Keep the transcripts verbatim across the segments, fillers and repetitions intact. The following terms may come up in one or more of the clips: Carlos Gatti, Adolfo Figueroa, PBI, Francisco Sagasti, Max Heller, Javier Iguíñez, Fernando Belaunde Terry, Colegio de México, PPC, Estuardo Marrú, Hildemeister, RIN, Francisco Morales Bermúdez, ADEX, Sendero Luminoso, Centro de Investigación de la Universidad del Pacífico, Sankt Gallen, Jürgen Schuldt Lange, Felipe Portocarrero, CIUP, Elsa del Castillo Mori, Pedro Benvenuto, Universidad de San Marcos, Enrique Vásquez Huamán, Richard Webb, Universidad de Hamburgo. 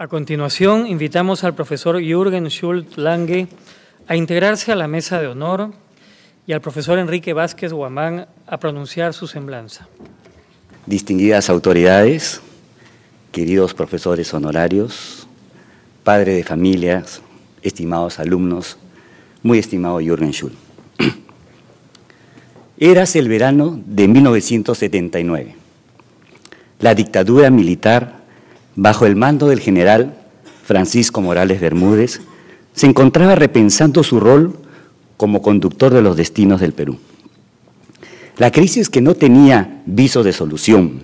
A continuación, invitamos al profesor Jürgen Schuldt Lange a integrarse a la mesa de honor y al profesor Enrique Vásquez Huamán a pronunciar su semblanza. Distinguidas autoridades, queridos profesores honorarios, padres de familias, estimados alumnos, muy estimado Jürgen Schuldt. Érase el verano de mil novecientos setenta y nueve. La dictadura militar, bajo el mando del general Francisco Morales Bermúdez, se encontraba repensando su rol como conductor de los destinos del Perú. La crisis, que no tenía visos de solución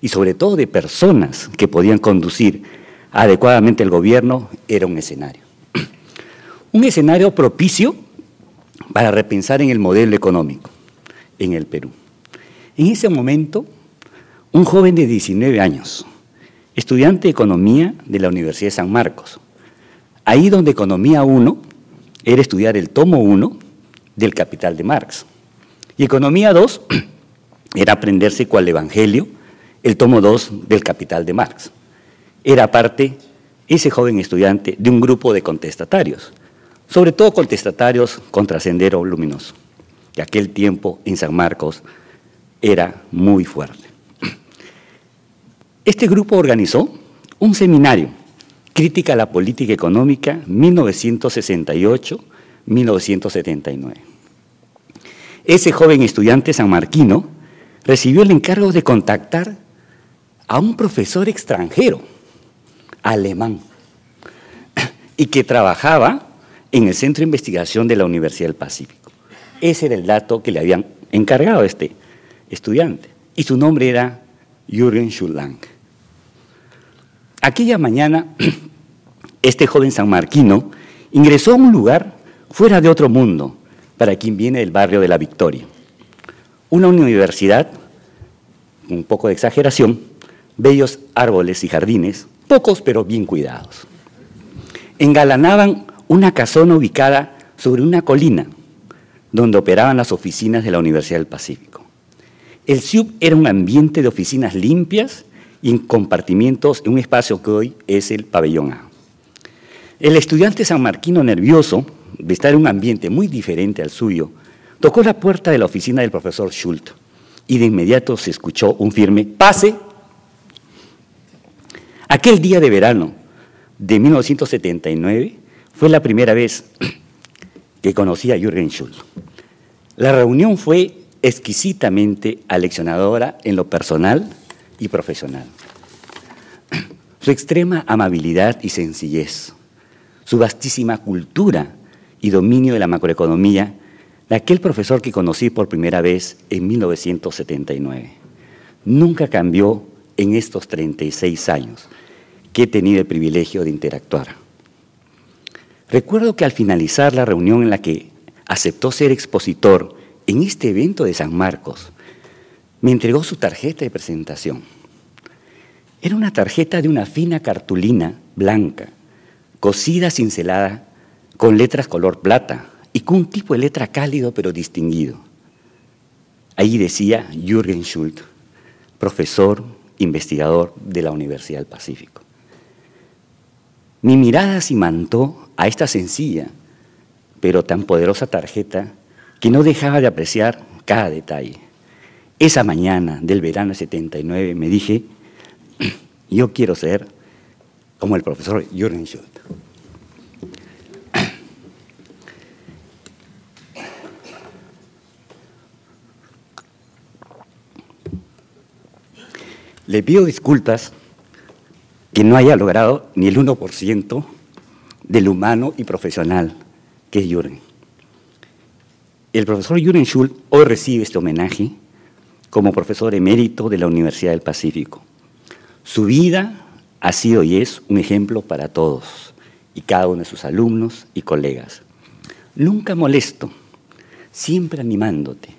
y sobre todo de personas que podían conducir adecuadamente el gobierno, era un escenario. Un escenario propicio para repensar en el modelo económico en el Perú. En ese momento, un joven de diecinueve años, estudiante de Economía de la Universidad de San Marcos, ahí donde Economía uno era estudiar el tomo uno del Capital de Marx, y Economía dos era aprenderse cual Evangelio, el tomo dos del Capital de Marx. Era parte, ese joven estudiante, de un grupo de contestatarios, sobre todo contestatarios contra Sendero Luminoso, que aquel tiempo en San Marcos era muy fuerte. Este grupo organizó un seminario, Crítica a la Política Económica mil novecientos sesenta y ocho a mil novecientos setenta y nueve. Ese joven estudiante sanmarquino recibió el encargo de contactar a un profesor extranjero, alemán, y que trabajaba en el Centro de Investigación de la Universidad del Pacífico. Ese era el dato que le habían encargado a este estudiante, y su nombre era Jürgen Schuldt Lange. Aquella mañana, este joven sanmarquino ingresó a un lugar fuera de otro mundo para quien viene del barrio de la Victoria. Una universidad, un poco de exageración, bellos árboles y jardines, pocos pero bien cuidados. Engalanaban una casona ubicada sobre una colina donde operaban las oficinas de la Universidad del Pacífico. El C I U P era un ambiente de oficinas limpias y en compartimientos en un espacio que hoy es el pabellón A. El estudiante sanmarquino, nervioso de estar en un ambiente muy diferente al suyo, tocó la puerta de la oficina del profesor Schuldt y de inmediato se escuchó un firme ¡pase! Aquel día de verano de mil novecientos setenta y nueve fue la primera vez que conocí a Jürgen Schuldt. La reunión fue exquisitamente aleccionadora en lo personal y profesional. Su extrema amabilidad y sencillez, su vastísima cultura y dominio de la macroeconomía, de aquel profesor que conocí por primera vez en mil novecientos setenta y nueve. Nunca cambió en estos treinta y seis años que he tenido el privilegio de interactuar. Recuerdo que al finalizar la reunión en la que aceptó ser expositor en este evento de San Marcos, me entregó su tarjeta de presentación. Era una tarjeta de una fina cartulina blanca, cosida, cincelada, con letras color plata y con un tipo de letra cálido pero distinguido. Ahí decía Jürgen Schuldt, profesor, investigador de la Universidad del Pacífico. Mi mirada se imantó a esta sencilla pero tan poderosa tarjeta que no dejaba de apreciar cada detalle. Esa mañana del verano de setenta y nueve me dije, yo quiero ser como el profesor Jürgen Schuldt. Le pido disculpas que no haya logrado ni el uno por ciento del humano y profesional que es Jürgen. El profesor Jürgen Schuldt hoy recibe este homenaje como profesor emérito de la Universidad del Pacífico. Su vida ha sido y es un ejemplo para todos y cada uno de sus alumnos y colegas. Nunca molesto, siempre animándote,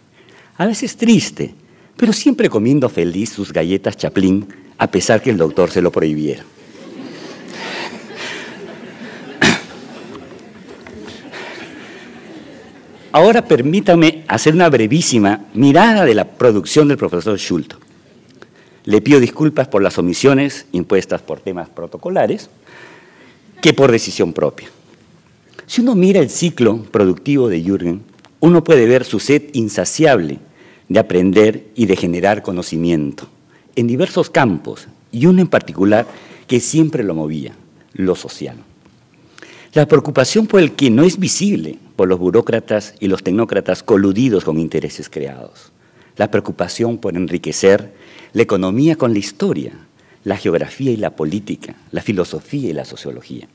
a veces triste, pero siempre comiendo feliz sus galletas Chaplin, a pesar que el doctor se lo prohibiera. Ahora permítame hacer una brevísima mirada de la producción del profesor Schuldt. Le pido disculpas por las omisiones impuestas por temas protocolares que por decisión propia. Si uno mira el ciclo productivo de Jürgen, uno puede ver su sed insaciable de aprender y de generar conocimiento en diversos campos, y uno en particular que siempre lo movía, lo social. La preocupación por el que no es visible por los burócratas y los tecnócratas coludidos con intereses creados. La preocupación por enriquecer la economía con la historia, la geografía y la política, la filosofía y la sociología.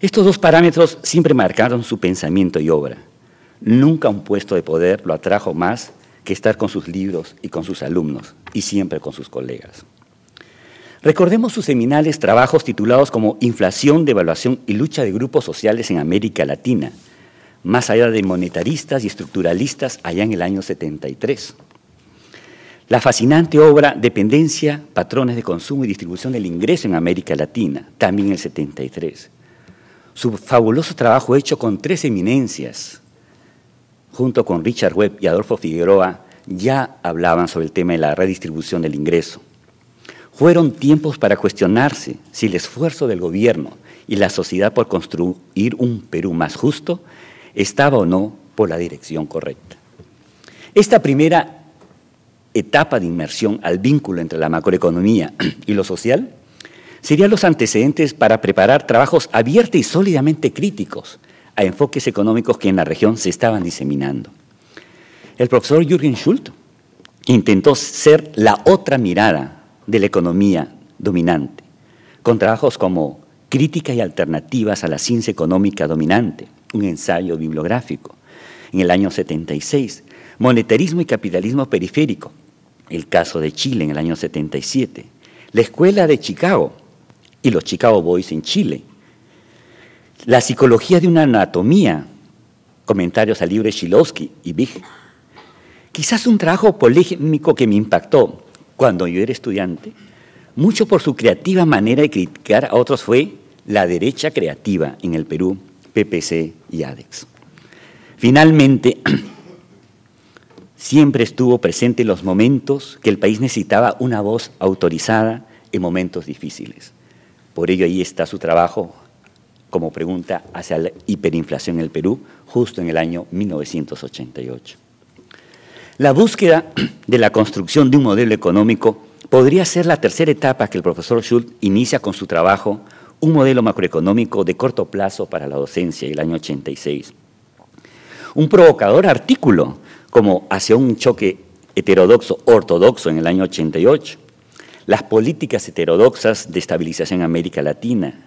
Estos dos parámetros siempre marcaron su pensamiento y obra. Nunca un puesto de poder lo atrajo más que estar con sus libros y con sus alumnos, y siempre con sus colegas. Recordemos sus seminales trabajos titulados como Inflación, Devaluación y Lucha de Grupos Sociales en América Latina, más allá de monetaristas y estructuralistas allá en el año setenta y tres. La fascinante obra Dependencia, Patrones de Consumo y Distribución del Ingreso en América Latina, también en el setenta y tres. Su fabuloso trabajo hecho con tres eminencias, junto con Richard Webb y Adolfo Figueroa, ya hablaban sobre el tema de la redistribución del ingreso. Fueron tiempos para cuestionarse si el esfuerzo del gobierno y la sociedad por construir un Perú más justo estaba o no por la dirección correcta. Esta primera etapa de inmersión al vínculo entre la macroeconomía y lo social serían los antecedentes para preparar trabajos abiertos y sólidamente críticos a enfoques económicos que en la región se estaban diseminando. El profesor Jürgen Schuldt intentó ser la otra mirada de la economía dominante, con trabajos como Crítica y Alternativas a la Ciencia Económica Dominante, un ensayo bibliográfico, en el año setenta y seis, Monetarismo y Capitalismo Periférico, el caso de Chile en el año setenta y siete, la Escuela de Chicago y los Chicago Boys en Chile, La Psicología de una Anatomía, comentarios a Libre Shilowski y Big. Quizás un trabajo polémico que me impactó cuando yo era estudiante, mucho por su creativa manera de criticar a otros fue la derecha creativa en el Perú, P P C y ADEX. Finalmente, siempre estuvo presente en los momentos que el país necesitaba una voz autorizada en momentos difíciles. Por ello, ahí está su trabajo como pregunta hacia la hiperinflación en el Perú, justo en el año mil novecientos ochenta y ocho. La búsqueda de la construcción de un modelo económico podría ser la tercera etapa que el profesor Schuldt inicia con su trabajo, un modelo macroeconómico de corto plazo para la docencia, el año ochenta y seis. Un provocador artículo como Hacia un choque heterodoxo-ortodoxo en el año ochenta y ocho, Las políticas heterodoxas de estabilización en América Latina,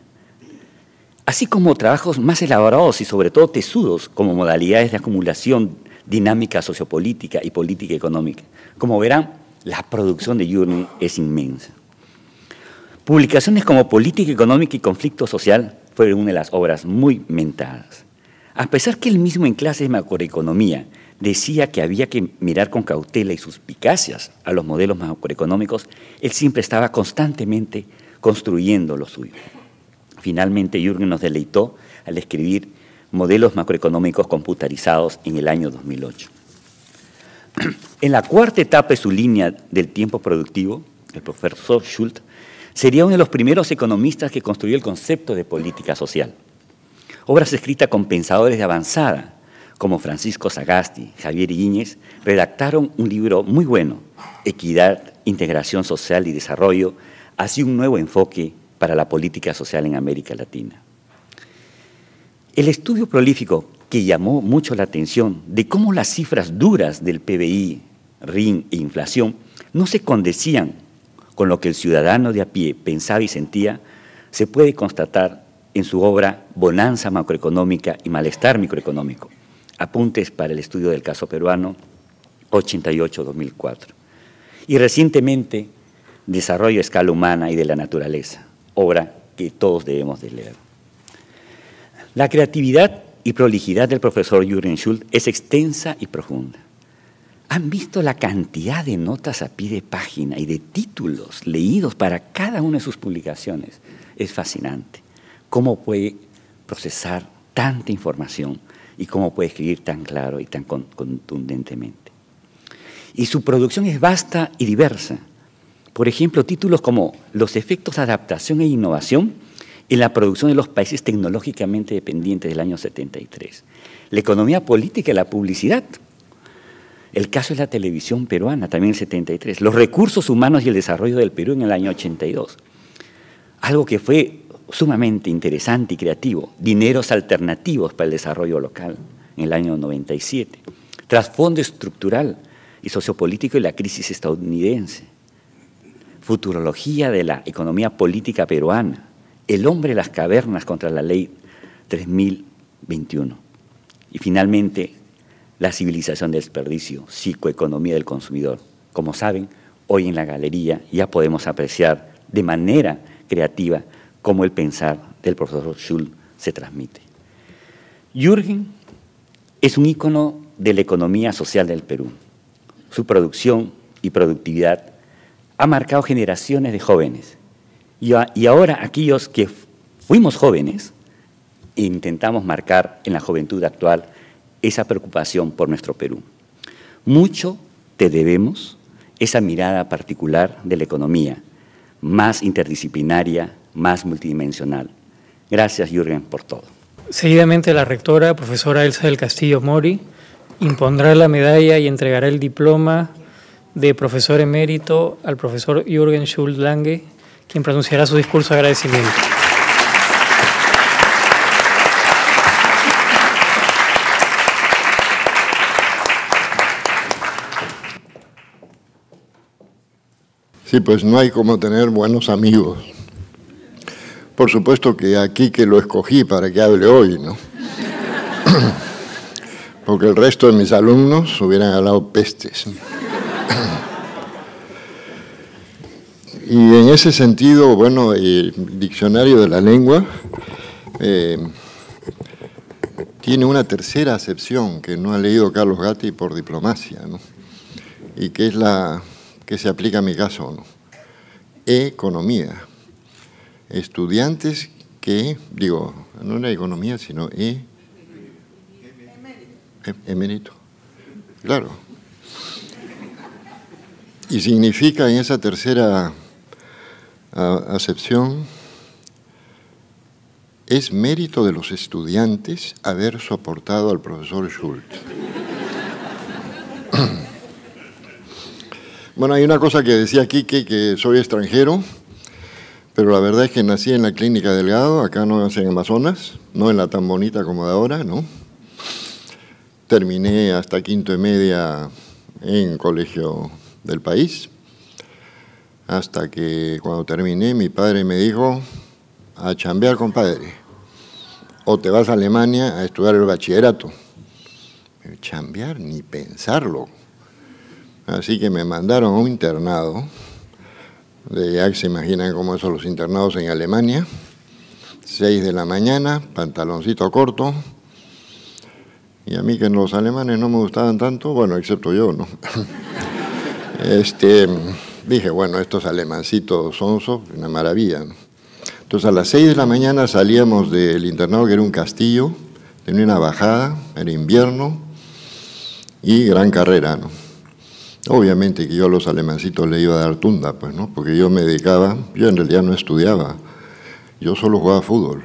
así como trabajos más elaborados y sobre todo tesudos como modalidades de acumulación dinámica sociopolítica y política económica. Como verán, la producción de Jürgen es inmensa. Publicaciones como Política Económica y Conflicto Social fueron una de las obras muy mentadas. A pesar que él mismo en clases de macroeconomía decía que había que mirar con cautela y suspicacias a los modelos macroeconómicos, él siempre estaba constantemente construyendo lo suyo. Finalmente, Jürgen nos deleitó al escribir Modelos macroeconómicos computarizados en el año dos mil ocho. En la cuarta etapa de su línea del tiempo productivo, el profesor Schuldt sería uno de los primeros economistas que construyó el concepto de política social. Obras escritas con pensadores de avanzada, como Francisco Sagasti, Javier Iguíñez, redactaron un libro muy bueno, Equidad, Integración Social y Desarrollo, así un nuevo enfoque para la política social en América Latina. El estudio prolífico que llamó mucho la atención de cómo las cifras duras del P B I, R I N e inflación no se condecían con lo que el ciudadano de a pie pensaba y sentía, se puede constatar en su obra Bonanza macroeconómica y malestar microeconómico, Apuntes para el estudio del caso peruano, ochenta y ocho a dos mil cuatro, y recientemente Desarrollo a escala humana y de la naturaleza, obra que todos debemos de leer. La creatividad y prolijidad del profesor Jürgen Schuldt es extensa y profunda. ¿Han visto la cantidad de notas a pie de página y de títulos leídos para cada una de sus publicaciones? Es fascinante. ¿Cómo puede procesar tanta información y cómo puede escribir tan claro y tan contundentemente? Y su producción es vasta y diversa, Por ejemplo, títulos como Los efectos de adaptación e innovación en la producción de los países tecnológicamente dependientes del año setenta y tres. La economía política y la publicidad. El caso es la televisión peruana, también el setenta y tres. Los recursos humanos y el desarrollo del Perú en el año ochenta y dos. Algo que fue sumamente interesante y creativo. Dineros alternativos para el desarrollo local en el año noventa y siete. Trasfondo estructural y sociopolítico de la crisis estadounidense. Futurología de la economía política peruana. El hombre de las cavernas contra la ley tres mil veintiuno. Y finalmente, la civilización del desperdicio, psicoeconomía del consumidor. Como saben, hoy en la galería ya podemos apreciar de manera creativa cómo el pensar del profesor Schuldt se transmite. Jürgen es un ícono de la economía social del Perú. Su producción y productividad ha marcado generaciones de jóvenes. Y, a, y ahora aquellos que fuimos jóvenes intentamos marcar en la juventud actual esa preocupación por nuestro Perú. Mucho te debemos esa mirada particular de la economía, más interdisciplinaria, más multidimensional. Gracias, Jürgen, por todo. Seguidamente, la rectora, profesora Elsa del Castillo Mori, impondrá la medalla y entregará el diploma de profesor emérito al profesor Jürgen Schuldt Lange, quien pronunciará su discurso de agradecimiento. Sí, pues no hay como tener buenos amigos. Por supuesto que aquí que lo escogí para que hable hoy, ¿no? Porque el resto de mis alumnos hubieran hablado pestes. Y en ese sentido, bueno, el diccionario de la lengua eh, tiene una tercera acepción que no ha leído Carlos Gatti por diplomacia, ¿no? Y que es la que se aplica a mi caso, ¿no? Economía. Estudiantes que, digo, no era economía, sino e... Emérito, claro. Y significa en esa tercera acepción, es mérito de los estudiantes haber soportado al profesor Schuldt. Bueno, hay una cosa que decía Quique, que soy extranjero, pero la verdad es que nací en la Clínica Delgado, acá no en Amazonas, no en la tan bonita como de ahora, ¿no? Terminé hasta quinto y media en Colegio del País, hasta que cuando terminé mi padre me dijo, a chambear, compadre, o te vas a Alemania a estudiar el bachillerato. Pero chambear ni pensarlo. Así que me mandaron a un internado, de, ya se imaginan cómo son los internados en Alemania, seis de la mañana, pantaloncito corto. Y a mí que los alemanes no me gustaban tanto, bueno, excepto yo, ¿no? Este, dije, bueno, estos alemancitos sonsos, una maravilla, ¿no? Entonces, a las seis de la mañana salíamos del internado, que era un castillo, tenía una bajada, era invierno, y gran carrera, ¿no? Obviamente que yo a los alemancitos le iba a dar tunda, pues, ¿no? Porque yo me dedicaba, yo en realidad no estudiaba, yo solo jugaba fútbol.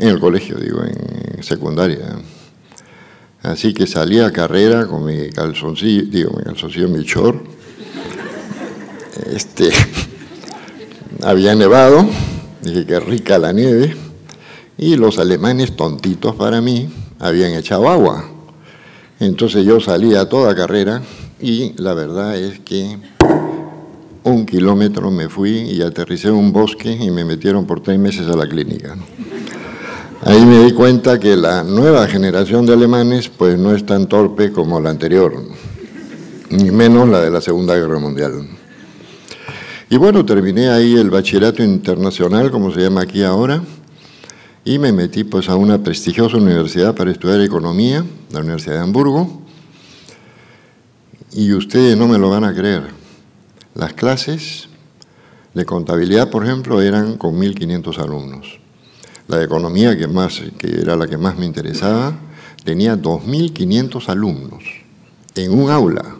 En el colegio, digo, en secundaria. Así que salía a carrera con mi calzoncillo, digo, mi calzoncillo, mi short. Este, había nevado, dije que rica la nieve, y los alemanes, tontitos para mí, habían echado agua. Entonces yo salía a toda carrera, y la verdad es que un kilómetro me fui y aterricé en un bosque y me metieron por tres meses a la clínica, ¿no? Ahí me di cuenta que la nueva generación de alemanes pues no es tan torpe como la anterior, ni menos la de la Segunda Guerra Mundial. Y bueno, terminé ahí el bachillerato internacional, como se llama aquí ahora, y me metí pues a una prestigiosa universidad para estudiar economía, la Universidad de Hamburgo, y ustedes no me lo van a creer. Las clases de contabilidad, por ejemplo, eran con mil quinientos alumnos. La de economía, que, más, que era la que más me interesaba, tenía dos mil quinientos alumnos en un aula.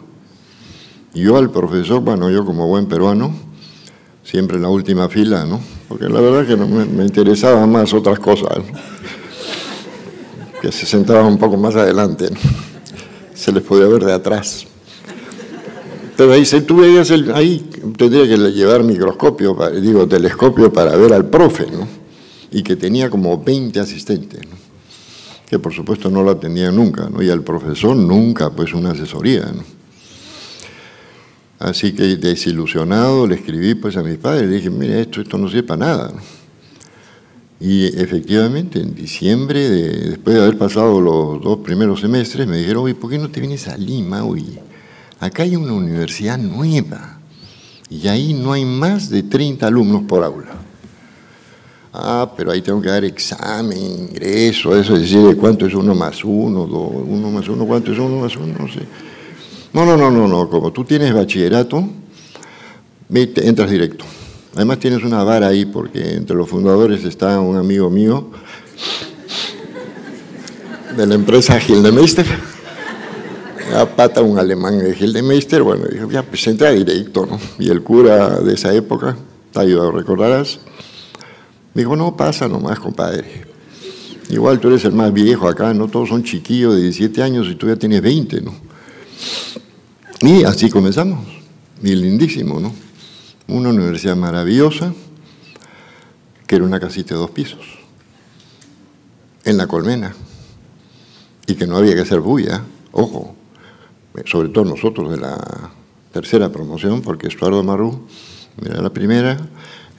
yo al profesor, bueno, yo como buen peruano, siempre en la última fila, ¿no? Porque la verdad es que no, me, me interesaban más otras cosas, ¿no? Que se sentaban un poco más adelante, ¿no? Se les podía ver de atrás. Entonces ahí, se, tú veías el, ahí tendría que llevar microscopio, digo, telescopio para ver al profe, ¿no? Y que tenía como veinte asistentes, ¿no? Que por supuesto no la atendía nunca, ¿no? Y al profesor nunca, pues, una asesoría, ¿no? Así que desilusionado le escribí, pues, a mis padres, le dije, mire, esto, esto no sirve para nada, ¿no? Y efectivamente en diciembre, de, después de haber pasado los dos primeros semestres, me dijeron, oye, ¿por qué no te vienes a Lima, oye? Acá hay una universidad nueva y ahí no hay más de treinta alumnos por aula. Ah, pero ahí tengo que dar examen, ingreso, eso, es decir, cuánto es uno más uno, dos, uno más uno, cuánto es uno más uno, no sé. No, no, no, no, no, como tú tienes bachillerato, entras directo. Además tienes una vara ahí, porque entre los fundadores está un amigo mío, de la empresa Hildemeister, a pata un alemán de Hildemeister, bueno, dijo, ya, pues entra directo, ¿no? Y el cura de esa época, te ayudado, recordarás, me dijo, no, pasa nomás, compadre. Igual tú eres el más viejo acá, ¿no? Todos son chiquillos de diecisiete años y tú ya tienes veinte, ¿no? Y así comenzamos. Y lindísimo, ¿no? Una universidad maravillosa, que era una casita de dos pisos, en La Colmena. Y que no había que hacer bulla, ojo. Sobre todo nosotros de la tercera promoción, porque Estuardo Marrú era la primera,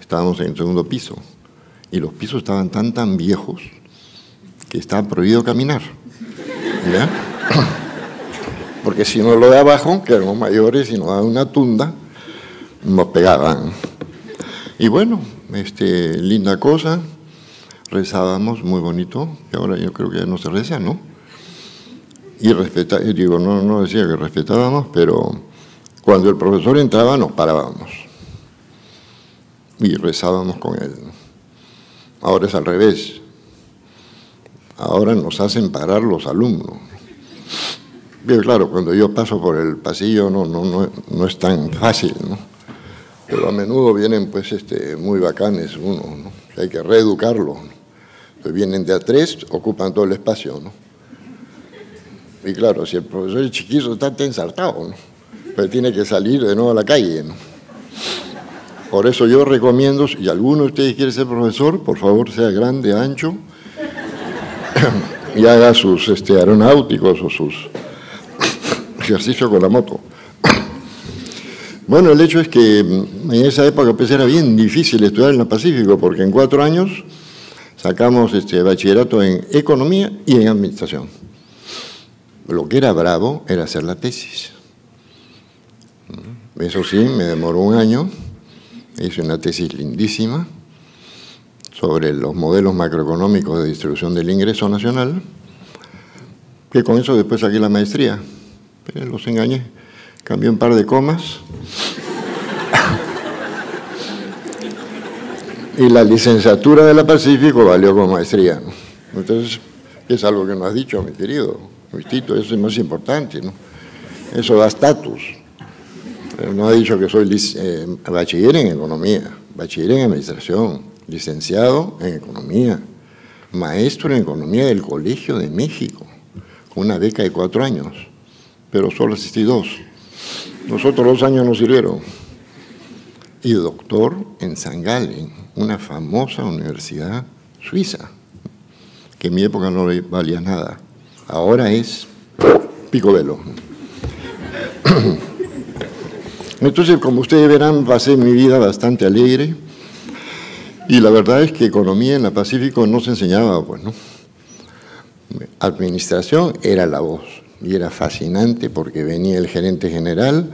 estábamos en el segundo piso. Y los pisos estaban tan, tan viejos que estaba prohibido caminar, ¿ya? Porque si no lo de abajo, que éramos mayores y nos daban una tunda, nos pegaban. Y bueno, este, linda cosa, rezábamos muy bonito, que ahora yo creo que ya no se reza, ¿no? Y respetaba, digo, no, no decía que respetábamos, pero cuando el profesor entraba nos parábamos y rezábamos con él. Ahora es al revés. Ahora nos hacen parar los alumnos. Pero claro, cuando yo paso por el pasillo no, no, no, no es tan fácil, ¿no? Pero a menudo vienen, pues, este, muy bacanes unos, ¿no? Que hay que reeducarlos, ¿no? Entonces vienen de a tres, ocupan todo el espacio, ¿no? Y claro, si el profesor es chiquillo está ensartado, ¿no? Pero tiene que salir de nuevo a la calle, ¿no? Por eso yo recomiendo, si alguno de ustedes quiere ser profesor, por favor sea grande, ancho, y haga sus este, aeronáuticos o sus ejercicios con la moto. Bueno, el hecho es que en esa época pues, era bien difícil estudiar en la Pacífico, porque en cuatro años sacamos este, bachillerato en economía y en administración. Lo que era bravo era hacer la tesis. Eso sí, me demoró un año. Hice una tesis lindísima sobre los modelos macroeconómicos de distribución del ingreso nacional, que con eso después saqué la maestría. Pero los engañé, cambié un par de comas. Y la licenciatura de la Pacífico valió como maestría. Entonces, es algo que no has dicho, mi querido, mi Tito, eso es más importante, ¿no? Eso da estatus. No ha dicho que soy eh, bachiller en economía, bachiller en administración, licenciado en economía, maestro en economía del Colegio de México, con una beca de cuatro años, pero solo asistí dos. Los otros dos años no sirvieron. Y doctor en Sankt Gallen, una famosa universidad suiza, que en mi época no le valía nada. Ahora es picobelo. Entonces, como ustedes verán, pasé mi vida bastante alegre y la verdad es que economía en la Pacífico no se enseñaba, pues, ¿no? Administración era la voz y era fascinante porque venía el gerente general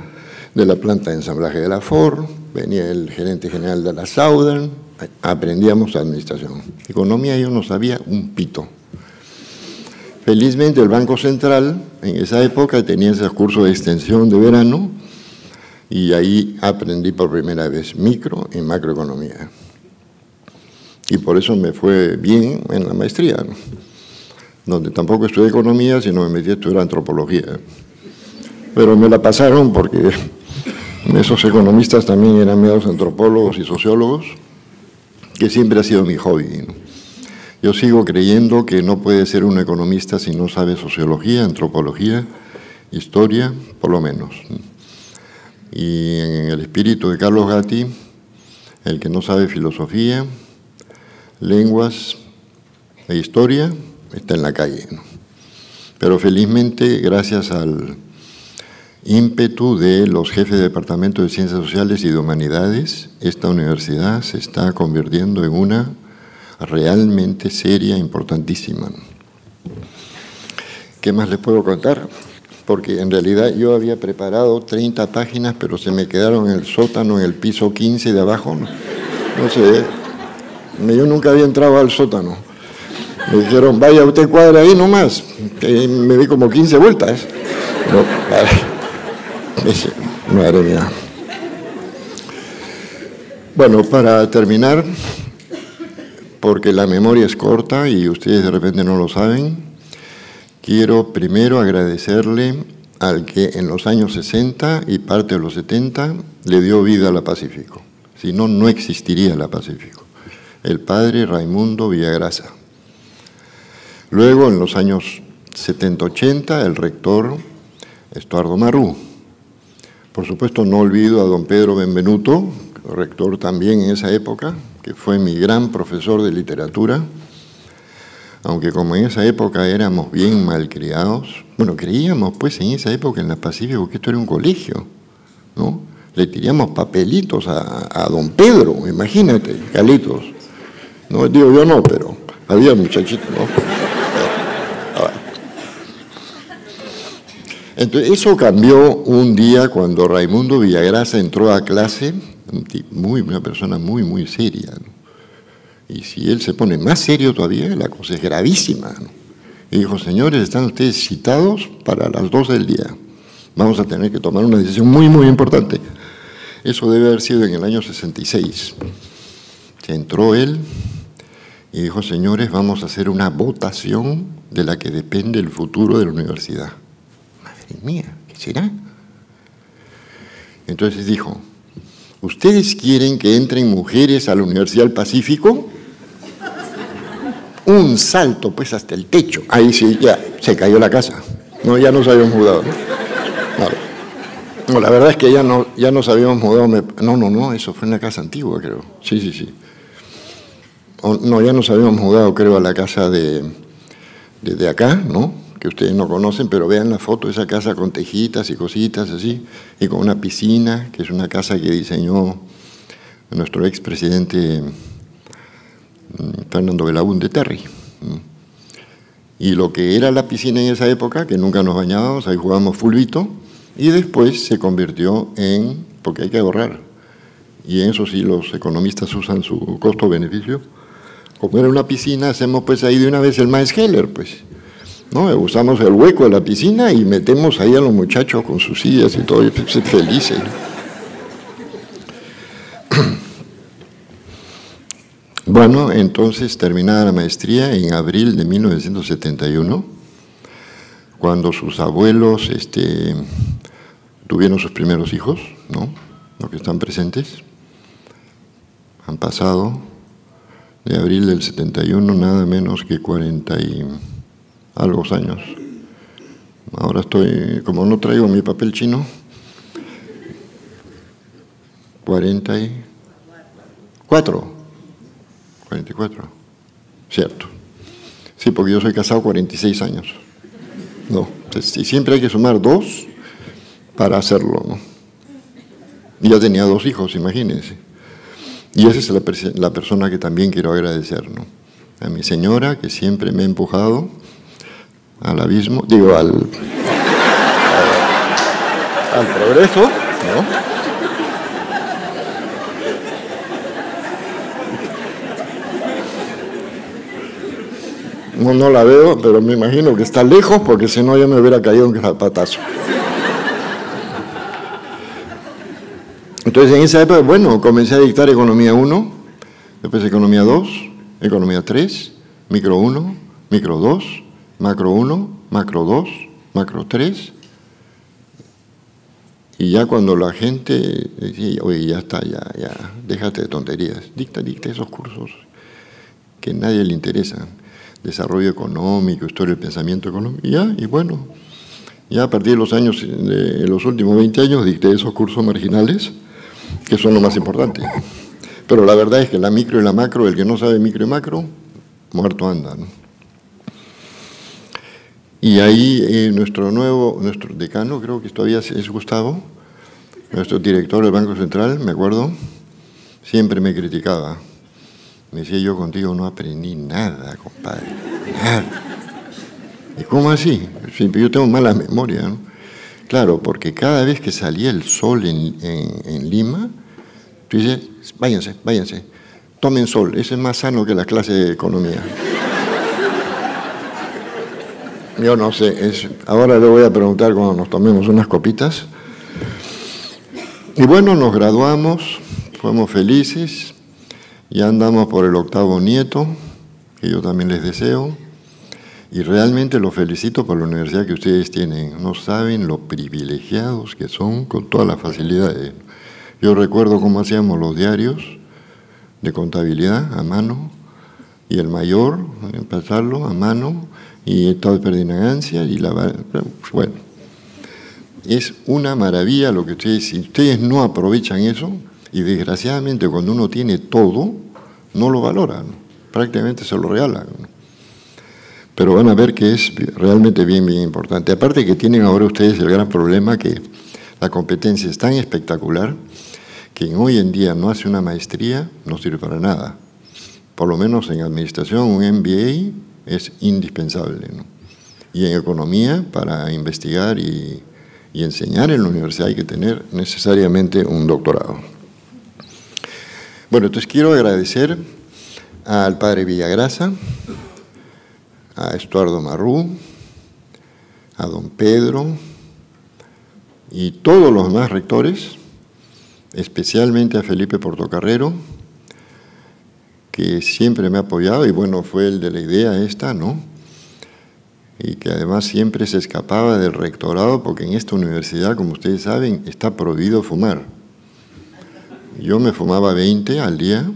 de la planta de ensamblaje de la Ford, venía el gerente general de la Southern, aprendíamos administración. Economía yo no sabía un pito. Felizmente el Banco Central en esa época tenía esos cursos de extensión de verano. Y ahí aprendí por primera vez micro y macroeconomía. Y por eso me fue bien en la maestría, ¿no? Donde tampoco estudié economía, sino me metí a estudiar antropología. Pero me la pasaron porque Esos economistas también eran medios antropólogos y sociólogos, que siempre ha sido mi hobby, ¿no? Yo sigo creyendo que no puede ser un economista si no sabe sociología, antropología, historia, por lo menos. Y en el espíritu de Carlos Gatti, el que no sabe filosofía, lenguas e historia está en la calle, ¿no? Pero felizmente, gracias al ímpetu de los jefes de Departamento de Ciencias Sociales y de Humanidades, esta universidad se está convirtiendo en una realmente seria, importantísima. ¿Qué más les puedo contar? Porque en realidad yo había preparado treinta páginas, pero se me quedaron en el sótano, en el piso quince de abajo. No sé, yo nunca había entrado al sótano. Me dijeron, vaya usted cuadra ahí nomás. Y me di como quince vueltas. No, para... Madre mía. Bueno, para terminar, porque la memoria es corta y ustedes de repente no lo saben, quiero primero agradecerle al que en los años sesenta y parte de los setenta le dio vida a la Pacífico. Si no, no existiría la Pacífico. El padre Raimundo Villagrasa. Luego, en los años setenta ochenta, el rector Estuardo Marrú. Por supuesto, no olvido a don Pedro Benvenuto, rector también en esa época, que fue mi gran profesor de literatura, aunque como en esa época éramos bien malcriados, bueno, creíamos pues en esa época en la Pacífico que esto era un colegio, ¿no? Le tiramos papelitos a, a don Pedro, imagínate, calitos. No, digo yo no, pero había muchachitos, ¿no? Entonces, eso cambió un día cuando Raimundo Villagrasa entró a clase, muy, una persona muy, muy seria, ¿no? Y si él se pone más serio todavía, la cosa es gravísima, ¿no? Y dijo, señores, están ustedes citados para las doce del día. Vamos a tener que tomar una decisión muy, muy importante. Eso debe haber sido en el año sesenta y seis. Se entró él y dijo, señores, vamos a hacer una votación de la que depende el futuro de la universidad. Mía, ¿qué será? Entonces dijo, ¿ustedes quieren que entren mujeres a la Universidad del Pacífico? Un salto pues hasta el techo. Ahí sí, ya se cayó la casa. No, ya nos habíamos mudado, ¿no? Vale. No, la verdad es que ya, no, ya nos habíamos mudado. Me... No, no, no, eso fue en la casa antigua, creo. Sí, sí, sí. O, no, ya nos habíamos mudado, creo, a la casa de, de, de acá, ¿no? Que ustedes no conocen, pero vean la foto de esa casa con tejitas y cositas así, y con una piscina, que es una casa que diseñó nuestro expresidente Fernando Belaunde Terry. Y lo que era la piscina en esa época, que nunca nos bañábamos, ahí jugábamos fulbito, y después se convirtió en, porque hay que ahorrar, y en eso sí los economistas usan su costo-beneficio, como era una piscina, hacemos pues ahí de una vez el Max Heller, pues, ¿no? Usamos el hueco de la piscina y metemos ahí a los muchachos con sus sillas y todo, y felices. Bueno, entonces terminada la maestría en abril de mil novecientos setenta y uno, cuando sus abuelos este, tuvieron sus primeros hijos, ¿no? Los que están presentes, han pasado de abril del setenta y uno nada menos que cuarenta y algo años. Ahora estoy, como no traigo mi papel chino, cuarenta y cuatro, cuarenta y cuatro, cierto. Sí, porque yo soy casado cuarenta y seis años. No, siempre hay que sumar dos para hacerlo, ¿no? Y ya tenía dos hijos, imagínense. Y esa es la, la persona que también quiero agradecer, ¿no? A mi señora, que siempre me ha empujado al abismo, digo, al, al, al progreso, ¿no? No, no la veo, pero me imagino que está lejos, porque si no ya me hubiera caído un zapatazo. Entonces, en esa época, bueno, comencé a dictar Economía uno, después Economía dos, Economía tres, Micro uno, Micro dos, Macro uno, Macro dos, Macro tres Y ya cuando la gente decía, oye, ya está, ya, ya, déjate de tonterías, dicta, dicta esos cursos que a nadie le interesan, desarrollo económico, historia del pensamiento económico, y ya, y bueno, ya a partir de los años, de los últimos veinte años, dicté esos cursos marginales, que son lo más importante. Pero la verdad es que la micro y la macro, el que no sabe micro y macro, muerto anda, ¿no? Y ahí eh, nuestro nuevo, nuestro decano, creo que todavía es Gustavo, nuestro director del Banco Central, me acuerdo, siempre me criticaba. Me decía, yo contigo no aprendí nada, compadre, nada. ¿Y cómo así? Yo tengo mala memoria, ¿no? Claro, porque cada vez que salía el sol en, en, en Lima, tú dices, váyanse, váyanse, tomen sol, eso es más sano que la clase de economía. Yo no sé, es, ahora le voy a preguntar cuando nos tomemos unas copitas. Y bueno, nos graduamos, fuimos felices, ya andamos por el octavo nieto, que yo también les deseo, y realmente los felicito por la universidad que ustedes tienen. No saben lo privilegiados que son con todas las facilidades. Yo recuerdo cómo hacíamos los diarios de contabilidad a mano, y el mayor, pasarlo a mano, y estado de perdinancia, y la... Bueno, es una maravilla lo que ustedes... Si ustedes no aprovechan eso, y desgraciadamente cuando uno tiene todo, no lo valoran, prácticamente se lo regalan. Pero van a ver que es realmente bien, bien importante. Aparte que tienen ahora ustedes el gran problema que la competencia es tan espectacular que hoy en día no hace una maestría, no sirve para nada. Por lo menos en administración, un M B A es indispensable, ¿no? Y en economía, para investigar y, y enseñar en la universidad hay que tener necesariamente un doctorado. Bueno, entonces quiero agradecer al padre Villagrasa, a Estuardo Marrú, a don Pedro y todos los demás rectores, especialmente a Felipe Portocarrero, que siempre me ha apoyado y bueno, fue el de la idea esta, ¿no? Y que además siempre se escapaba del rectorado porque en esta universidad, como ustedes saben, está prohibido fumar. Yo me fumaba veinte al día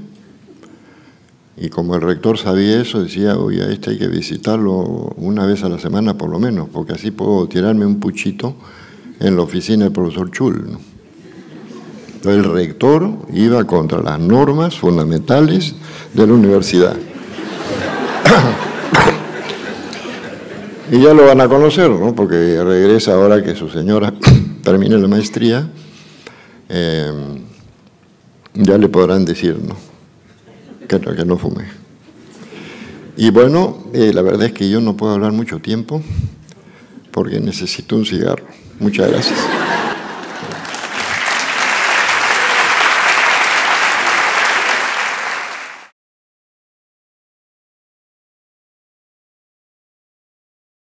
y como el rector sabía eso, decía, oye, a este hay que visitarlo una vez a la semana por lo menos, porque así puedo tirarme un puchito en la oficina del profesor Schuldt, ¿no? El rector iba contra las normas fundamentales de la universidad. Y ya lo van a conocer, ¿no? Porque regresa ahora que su señora termine la maestría, eh, ya le podrán decir, ¿no? Que, que no fume. Y bueno, eh, la verdad es que yo no puedo hablar mucho tiempo porque necesito un cigarro. Muchas gracias.